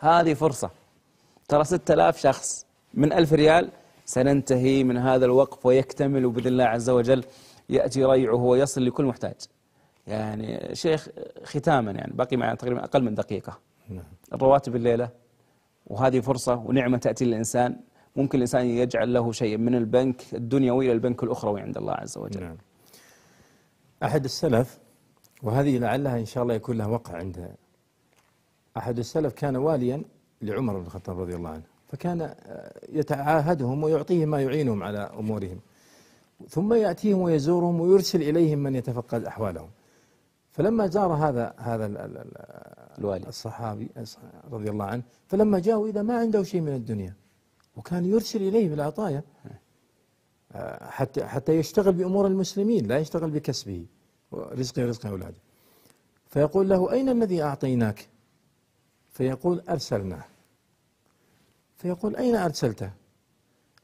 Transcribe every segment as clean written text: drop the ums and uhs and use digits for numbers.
هذه فرصة، ترى 6000 شخص من 1000 ريال سننتهي من هذا الوقف ويكتمل، وبإذن الله عز وجل يأتي ريعه ويصل لكل محتاج. يعني شيخ ختاما، يعني باقي معنا تقريبا أقل من دقيقة. الرواتب الليلة، وهذه فرصة ونعمة تأتي للإنسان، ممكن الإنسان يجعل له شيء من البنك الدنيوي إلى البنك الأخروي عند الله عز وجل. نعم. أحد السلف، وهذه لعلها إن شاء الله يكون لها وقع عندها، أحد السلف كان واليا لعمر بن الخطاب رضي الله عنه، فكان يتعاهدهم ويعطيهم ما يعينهم على أمورهم، ثم يأتيهم ويزورهم ويرسل إليهم من يتفقد أحوالهم. فلما زار هذا الوالي الصحابي رضي الله عنه، فلما جاءوا إذا ما عنده شيء من الدنيا، وكان يرسل إليه بالعطايا حتى يشتغل بأمور المسلمين، لا يشتغل بكسبه ورزق أولاده. فيقول له: أين الذي أعطيناك؟ فيقول: أرسلناه. فيقول: أين أرسلته؟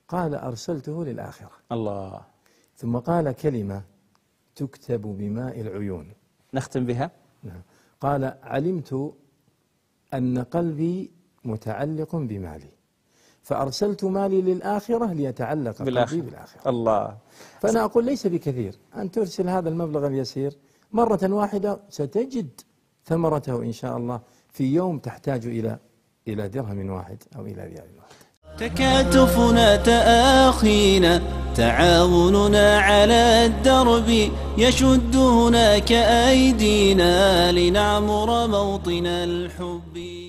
قال: أرسلته للآخرة. الله. ثم قال كلمة تكتب بماء العيون، نختم بها. نعم. قال: علمت أن قلبي متعلق بمالي، فأرسلت مالي للآخرة ليتعلق قلبي بالآخرة. الله. فأنا أقول ليس بكثير أن ترسل هذا المبلغ اليسير مرة واحدة، ستجد ثمرته إن شاء الله في يوم تحتاج إلى درهم واحد أو إلى ريال واحد. تكاتفنا تآخينا تعاوننا على الدرب، يشد هناك أيدينا لنعمر موطن الحب.